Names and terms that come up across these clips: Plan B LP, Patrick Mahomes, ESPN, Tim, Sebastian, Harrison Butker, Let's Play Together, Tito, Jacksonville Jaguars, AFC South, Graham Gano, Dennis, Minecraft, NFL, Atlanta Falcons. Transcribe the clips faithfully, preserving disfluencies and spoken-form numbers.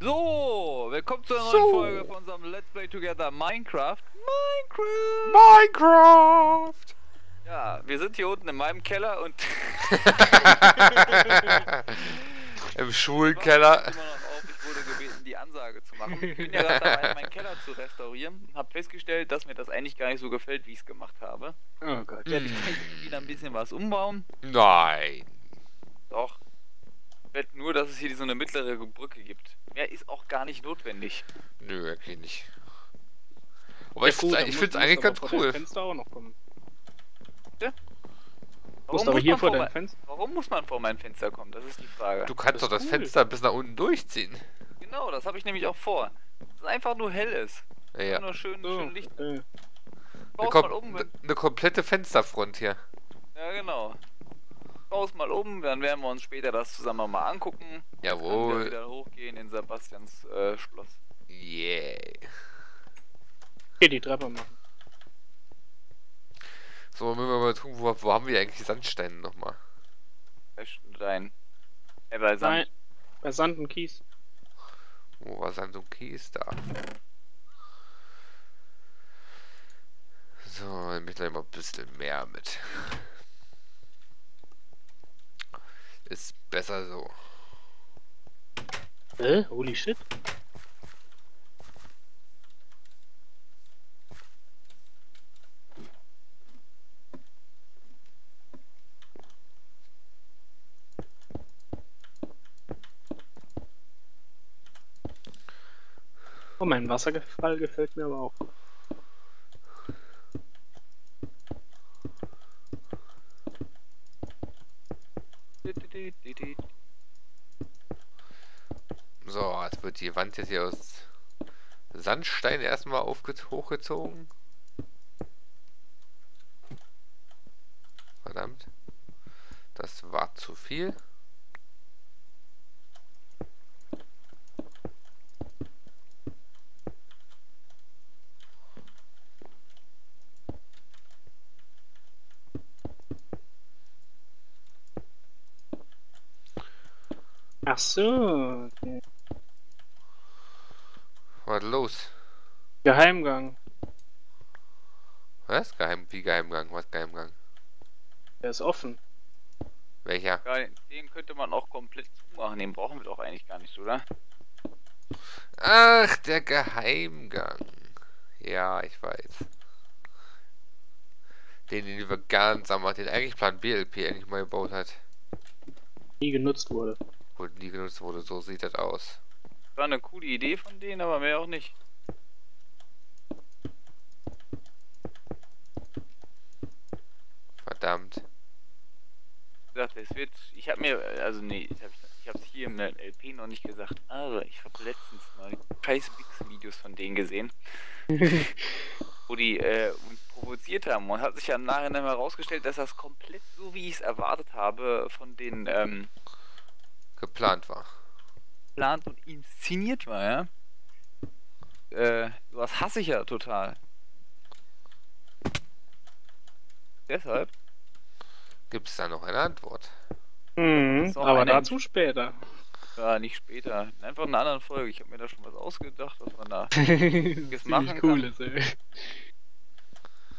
So, willkommen zu einer neuen so. Folge von unserem Let's Play Together Minecraft. Minecraft! Minecraft! Ja, wir sind hier unten in meinem Keller und... Im Schulkeller. Ich wurde gebeten, die Ansage zu machen. Ich bin ja gerade dabei, meinen Keller zu restaurieren und habe festgestellt, dass mir das eigentlich gar nicht so gefällt, wie ich es gemacht habe. Oh Gott. Ich werde wieder ein bisschen was umbauen. Nein. Doch. Nur, dass es hier so eine mittlere Brücke gibt. Mehr ist auch gar nicht notwendig. Nö, wirklich nicht. Aber ja, ich cool, finde es eigentlich ganz cool. Fenster auch noch kommen. Ja? Warum, muss aber hier vor vor Fenster? Warum muss man vor mein Fenster kommen? Das ist die Frage. Du kannst doch das cool. Fenster bis nach unten durchziehen. Genau, das habe ich nämlich auch vor. Dass es einfach nur hell ist. Ja, ja. Nur schön, so. schön Licht. Ja. Eine, kom um, eine komplette Fensterfront hier. Ja, genau. Raus mal um, dann werden wir uns später das zusammen mal angucken. Jawohl. Dann wieder hochgehen in Sebastians äh, Schloss. Yeah. Hier die Treppe machen. So, müssen wir mal tun, wo, wo haben wir eigentlich Sandsteine nochmal? Bei Stein. Äh, bei Sand. Nein, bei Sand und Kies. Wo war Sand und Kies? Da. So, dann bin ich gleich mal ein bisschen mehr mit. Ist besser so. Äh, holy shit. Oh, mein Wasserfall gefällt mir aber auch. So, jetzt wird die Wand jetzt hier aus Sandstein erstmal hochgezogen. Verdammt. Das war zu viel. Ach so. Okay. Was los? Geheimgang. Was? Geheim? Wie Geheimgang? Was Geheimgang? Der ist offen. Welcher? Ja, den könnte man auch komplett zumachen. Den brauchen wir doch eigentlich gar nicht, oder? Ach, der Geheimgang. Ja, ich weiß. Den, den wir ganz am den eigentlich Plan B L P eigentlich mal gebaut hat. Nie genutzt wurde. Und nie genutzt wurde, so sieht das aus. War eine coole Idee von denen, aber mehr auch nicht. Verdammt. Ich dachte, es wird. Ich habe mir. Also, nee, ich habe ich hab's hier im L P noch nicht gesagt. Aber ich habe letztens mal scheiß Bix-Videos von denen gesehen. Wo die äh, uns provoziert haben. Und hat sich ja im Nachhinein herausgestellt, dass das komplett so, wie ich es erwartet habe, von den. Ähm, Geplant war. Geplant und inszeniert war, ja? Äh, sowas hasse ich ja total. Deshalb gibt es da noch eine Antwort. Mhm, aber dazu später. Ja, nicht später. Einfach in einer anderen Folge. Ich habe mir da schon was ausgedacht, was man da jetzt machen Cooles, kann. Ey.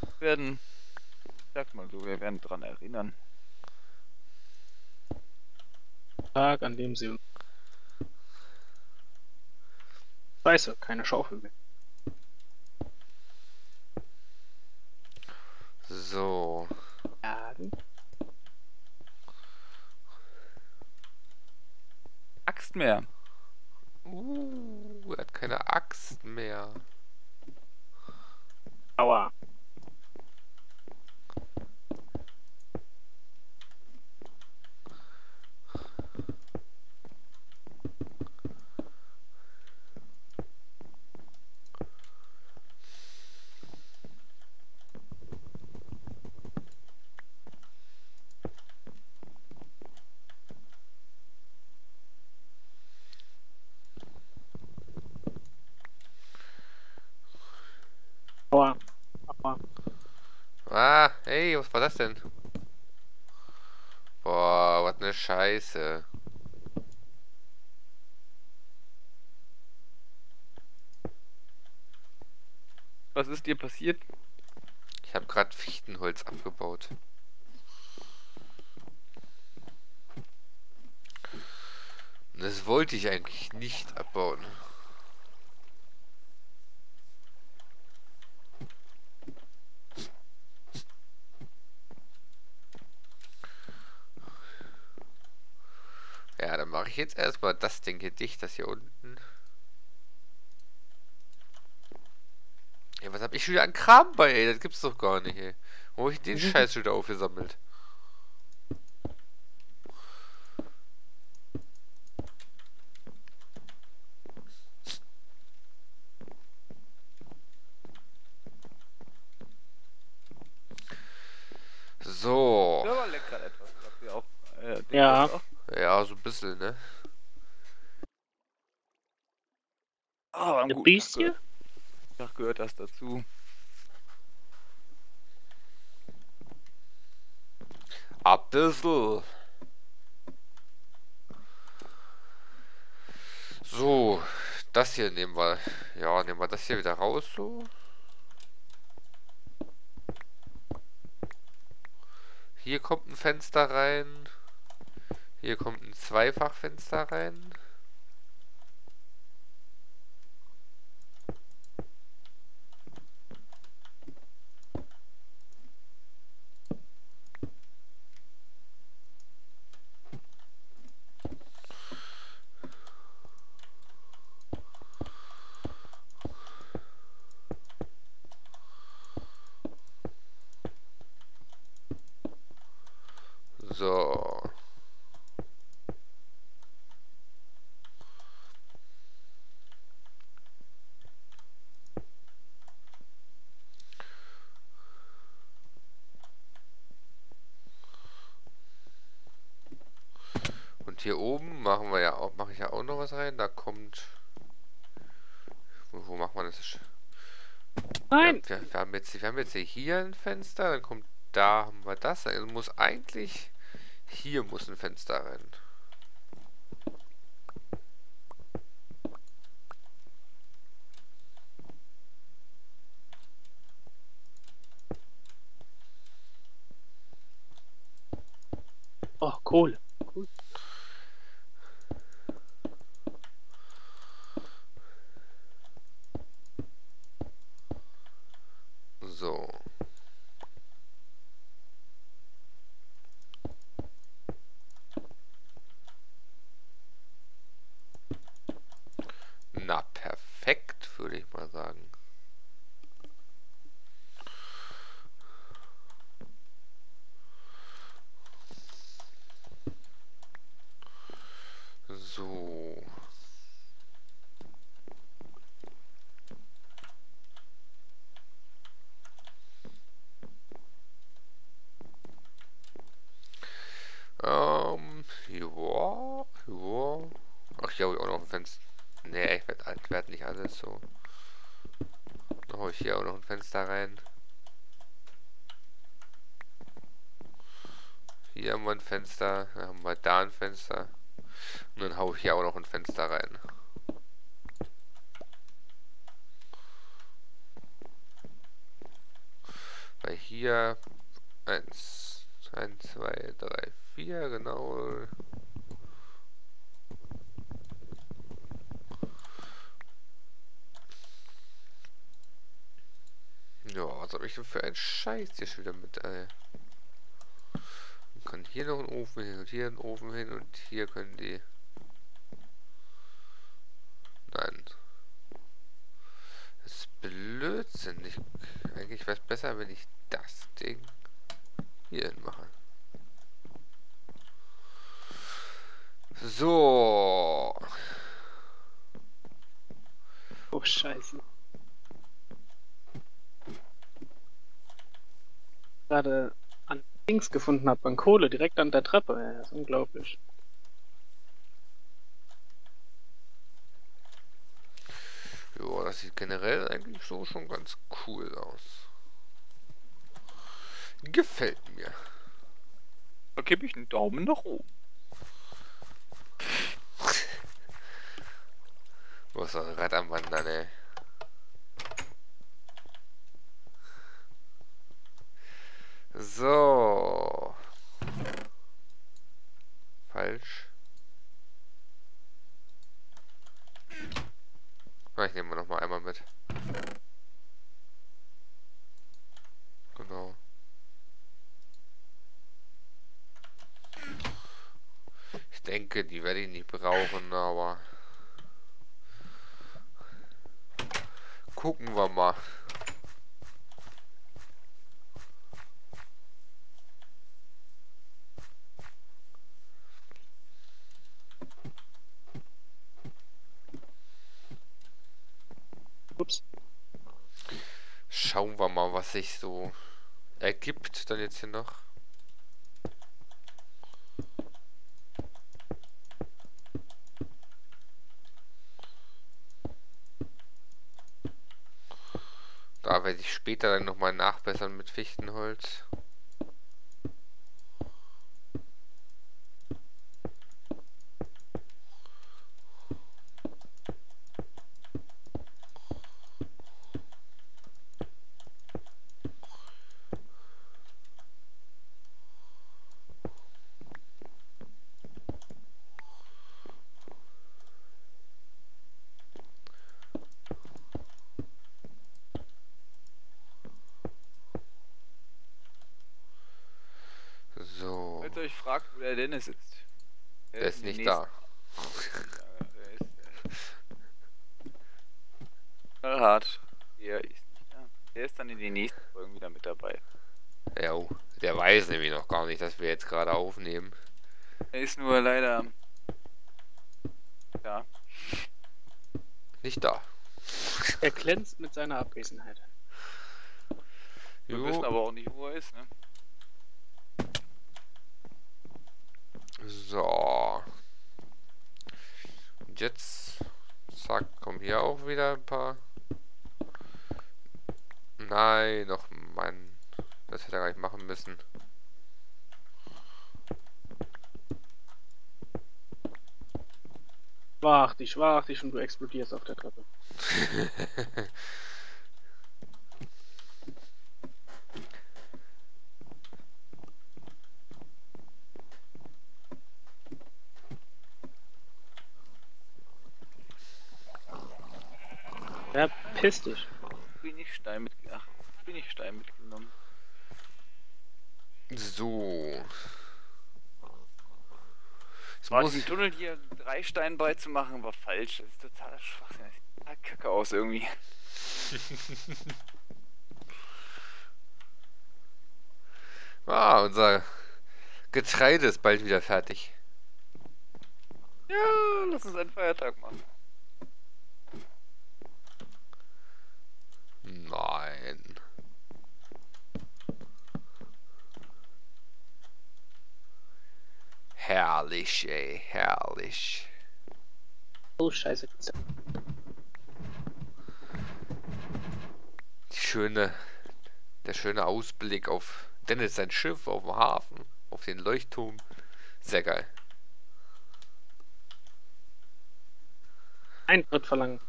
Wir werden, ich sag mal so, wir werden dran erinnern. Tag, an dem sie... Scheiße, keine Schaufel mehr. So. Axt mehr. Uh, er hat keine Axt mehr. Aua. Ah, hey, was war das denn? Boah, was eine Scheiße. Was ist dir passiert? Ich habe gerade Fichtenholz abgebaut. Und das wollte ich eigentlich nicht abbauen. Ja, dann mache ich jetzt erstmal das Ding hier dicht, das hier unten. Ja, was habe ich schon wieder an Kram bei, ey? Das gibt's doch gar nicht, ey. Wo habe ich den Scheiß schon wieder aufgesammelt? So. Ja, leck grad etwas, was wir auf, äh, ja. Ja, so ein bisschen, ne? Oh, ein bisschen? Ach, gehört das dazu. Ab bissl. So, das hier nehmen wir. Ja, nehmen wir das hier wieder raus, so. Hier kommt ein Fenster rein. Hier kommt ein Zweifachfenster rein. So. Und hier oben machen wir ja auch, mache ich ja auch noch was rein. Da kommt. Wo, wo macht man das? Nein. Wir, wir, wir, haben jetzt, wir haben jetzt hier ein Fenster, dann kommt da haben wir das. Also muss eigentlich. Hier muss ein Fenster rein. Oh, Kohle. Cool. So. Na, perfekt, würde ich mal sagen. So. Ähm, joa, joa. Ach, hier habe ich auch noch ein Fenster. Nee, ich werde werd nicht alles so. Dann hole ich hier auch noch ein Fenster rein. Hier haben wir ein Fenster, dann haben wir da ein Fenster. Und dann haue ich hier auch noch ein Fenster rein. Weil hier eins, eins, zwei, drei, vier, genau. Ja, was habe ich denn für einen Scheiß hier schon wieder mit, ey. Man kann hier noch einen Ofen hin und hier einen Ofen hin und hier können die... Nein. Das ist Blödsinn. Ich, eigentlich wäre es besser, wenn ich das Ding hier hin mache. So. Oh, Scheiße. Gerade an Dings gefunden habe, an Kohle, direkt an der Treppe. Ja, das ist unglaublich. Ja, das sieht generell eigentlich so schon ganz cool aus. Gefällt mir. Da gebe ich einen Daumen nach oben. Du hast doch ein Rad am Wandern, ey. So. Falsch. Na, ich nehme noch mal einmal mit. Genau. Ich denke, die werde ich nicht brauchen, aber gucken wir mal. Ups. Schauen wir mal, was sich so ergibt dann jetzt hier noch. Da werde ich später dann nochmal nachbessern mit Fichtenholz. Ich frage, wo der Dennis sitzt. Der, der ist, ist nicht da. Hart. Der ist nicht da. Der ist dann in den nächsten Folgen wieder mit dabei. Ja, der weiß nämlich noch gar nicht, dass wir jetzt gerade aufnehmen. Er ist nur leider ja nicht da. Er glänzt mit seiner Abwesenheit. Wir jo. wissen aber auch nicht, wo er ist, ne? So. Und jetzt, zack, kommen hier auch wieder ein paar. Nein, noch Mann. Das hätte er gar nicht machen müssen. Schwach dich, schwach dich und du explodierst auf der Treppe. Ja, piss dich. Bin ich Stein mit, ach, bin ich Stein mitgenommen. So. Es war diesen Tunnel hier drei Steine beizumachen, war falsch. Das ist totaler Schwachsinn. Das sieht total kacke aus irgendwie. Ah, unser Getreide ist bald wieder fertig. Ja, lass uns einen Feiertag machen. Nein. Herrlich, ey, herrlich. Oh, scheiße. Die schöne, der schöne Ausblick auf Dennis, sein Schiff, auf dem Hafen, auf den Leuchtturm. Sehr geil. Eintritt verlangen.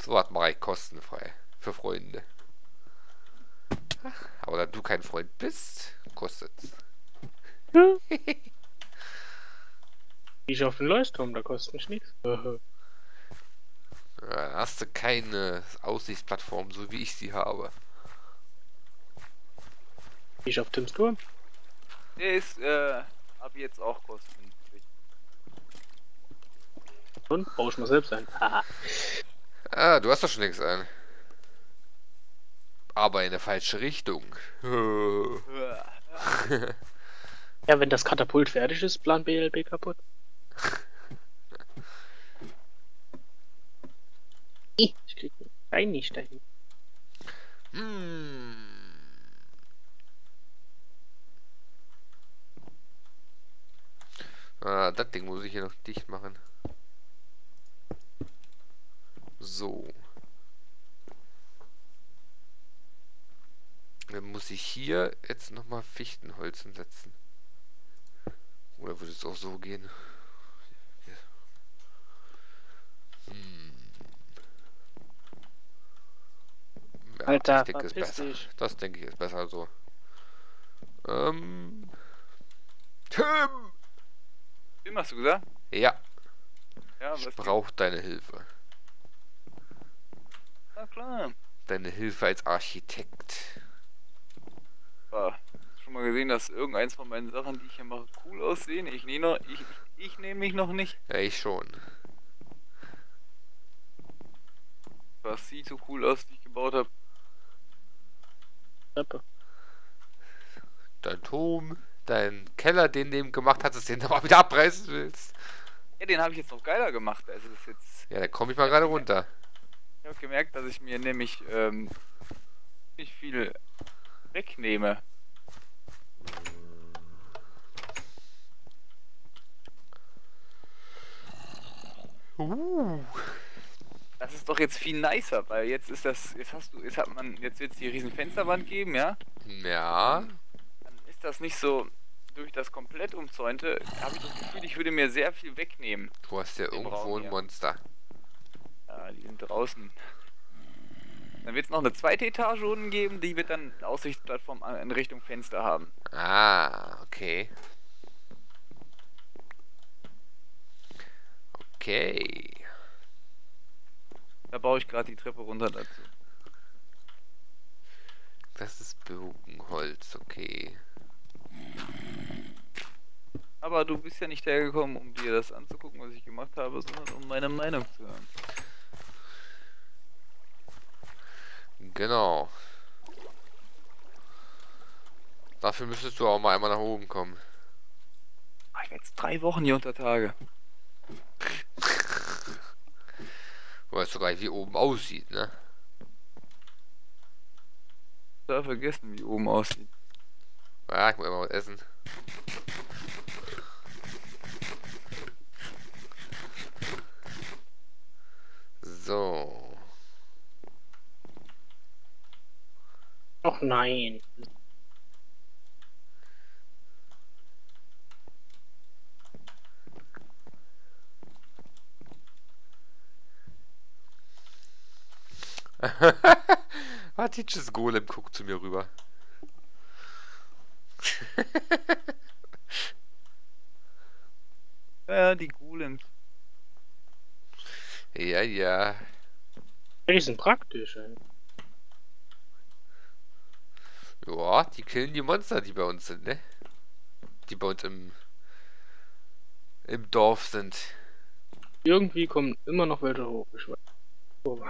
So was mache ich kostenfrei für Freunde. Ach, aber da du kein Freund bist, kostet's. Hm. Ich auf den Leuchtturm, da kostet mich nichts. Ja, dann hast du keine Aussichtsplattform, so wie ich sie habe. Ich auf Tims Turm. Der ist äh, ab jetzt auch kostenfrei. Und baue ich mal selbst ein. Ah, du hast doch schon längst einen. Aber in der falschen Richtung. Ja, wenn das Katapult fertig ist, Plan B L P kaputt. Ich krieg einen nicht dahin. Hm. Ah, das Ding muss ich hier noch dicht machen. So. Dann muss ich hier jetzt nochmal Fichtenholz hinsetzen. Oder würde es auch so gehen? Hm. Alter, ich denke, ist besser. Dich. Das denke ich ist besser so. Ähm. Tim! Tim, hast du gesagt? Ja. Ja, ich brauche deine Hilfe. Na klar. Deine Hilfe als Architekt. Ah, hast schon mal gesehen, dass irgendeins von meinen Sachen, die ich hier mache, cool aussehen? Ich nehme noch, ich, ich nehme mich noch nicht. Ja, ich schon. Das sieht so cool aus, wie ich gebaut habe. Dein Turm, dein Keller, den du eben gemacht hast, dass du den aber wieder abreißen willst. Ja, den habe ich jetzt noch geiler gemacht. Also das ist jetzt. Ja, da komme ich mal gerade runter. Ich habe gemerkt, dass ich mir nämlich ähm, nicht viel wegnehme. Uh. Das ist doch jetzt viel nicer, weil jetzt ist das, jetzt hast du, jetzt hat man, jetzt wird es die riesen Fensterwand geben, ja? Ja. Dann, dann ist das nicht so, durch das komplett umzäunte, habe ich das Gefühl, ich würde mir sehr viel wegnehmen. Du hast ja irgendwo ein Monster. Ja, die sind draußen. Dann wird es noch eine zweite Etage unten geben, die wird dann eine Aussichtsplattform in Richtung Fenster haben. Ah, okay. Okay. Da baue ich gerade die Treppe runter dazu. Das ist Birkenholz, okay. Aber du bist ja nicht hergekommen, um dir das anzugucken, was ich gemacht habe, sondern um meine Meinung zu hören. Genau. Dafür müsstest du auch mal einmal nach oben kommen. Ich bin jetzt drei Wochen hier unter Tage. Du weißt doch gar nicht, wie oben aussieht, ne? Ich habe vergessen, wie oben aussieht. Ja, ich muss immer was essen. So. Och nein. Teaches Golem guckt zu mir rüber. Ja, die Golems. Ja, ja. Die sind praktisch, ey. Ja, die killen die Monster, die bei uns sind, ne? Die bei uns im, im Dorf sind. Irgendwie kommen immer noch welche hoch. Ich weiß. Oh.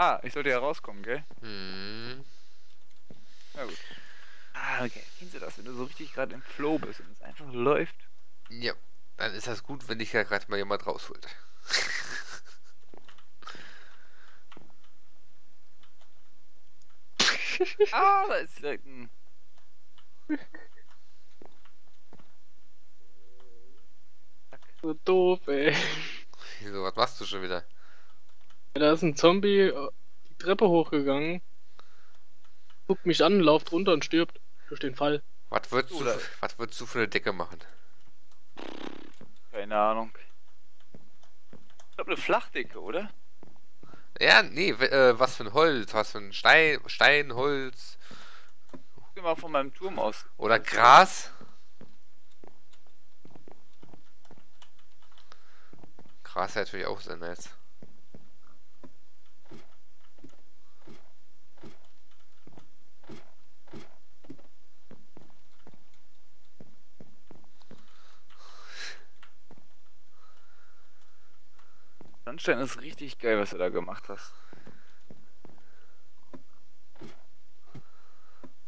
Ah, ich sollte ja rauskommen, gell? Hm. Na gut. Ah, okay. Kennst du das, wenn du so richtig gerade im Flow bist und es einfach läuft? Ja, dann ist das gut, wenn dich ja gerade mal jemand rausholt. Ah, da ist direkt ein... So doof, ey. Wieso, was machst du schon wieder? Da ist ein Zombie die Treppe hochgegangen, guckt mich an, lauft runter und stirbt durch den Fall. Was würdest du, was würdest du für eine Decke machen? Keine Ahnung. Ich glaube eine Flachdecke, oder? Ja, nee, äh, was für ein Holz, was für ein Stein, Steinholz. Guck dir mal von meinem Turm aus. Oder Gras. Gras wäre natürlich auch sehr nice. Sandstein ist richtig geil, was du da gemacht hast.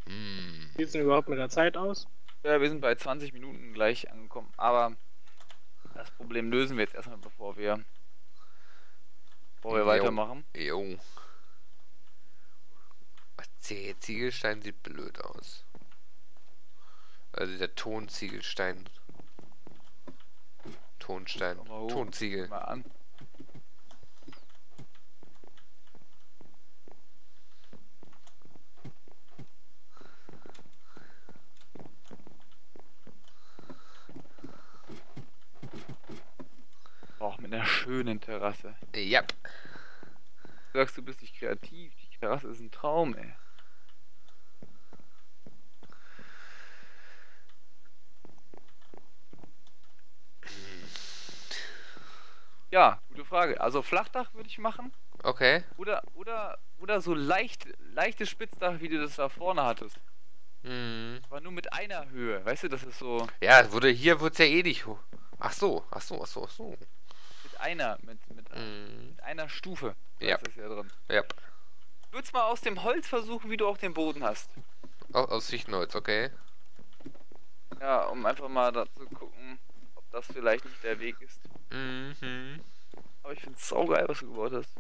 Wie sieht es denn überhaupt mit der Zeit aus? Ja, wir sind bei zwanzig Minuten gleich angekommen, aber das Problem lösen wir jetzt erstmal, bevor wir, bevor wir jo. weitermachen. Jo. Der Ziegelstein sieht blöd aus. Also der Tonziegelstein. Tonstein. Tonziegel. Mal an. schönen Terrasse. Ja. Yep. Du sagst, du bist nicht kreativ. Die Terrasse ist ein Traum, ey. Ja, gute Frage. Also Flachdach würde ich machen. Okay. Oder oder oder so leicht leichtes Spitzdach, wie du das da vorne hattest. Mhm. Aber nur mit einer Höhe. Weißt du, das ist so. Ja, wurde hier wird's ja eh nicht hoch. Ach so, ach so, ach so, ach so. Mit einer, mit mit, mhm. mit einer Stufe. Ja. Ist das ja drin. Ja. Würd's mal aus dem Holz versuchen, wie du auch den Boden hast. Aus, aus Fichtenholz, okay. Ja, um einfach mal dazu gucken, ob das vielleicht nicht der Weg ist. Mhm. Aber ich finde es saugeil, was du gebaut hast.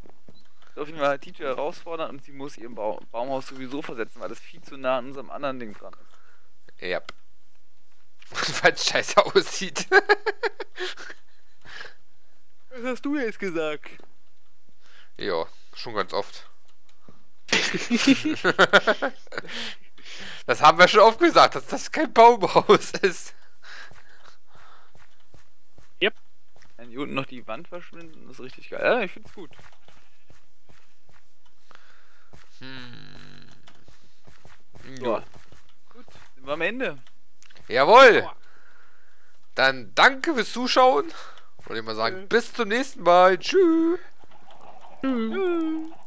Darf ich mal Tito herausfordern und sie muss ihren Baum Baumhaus sowieso versetzen, weil das viel zu nah an unserem anderen Ding dran ist. Ja. Weil es scheiße aussieht. Was hast du jetzt gesagt? Ja, schon ganz oft. Das haben wir schon oft gesagt, dass das kein Baumhaus ist. Wenn hier unten noch die Wand verschwinden, das ist richtig geil. Ja, ich find's gut. Hm. So. Ja. Gut, sind wir am Ende. Jawohl! Oh. Dann danke fürs Zuschauen. Wollte ich mal sagen, ja. Bis zum nächsten Mal. Tschüss. Tschüss. Tschüss.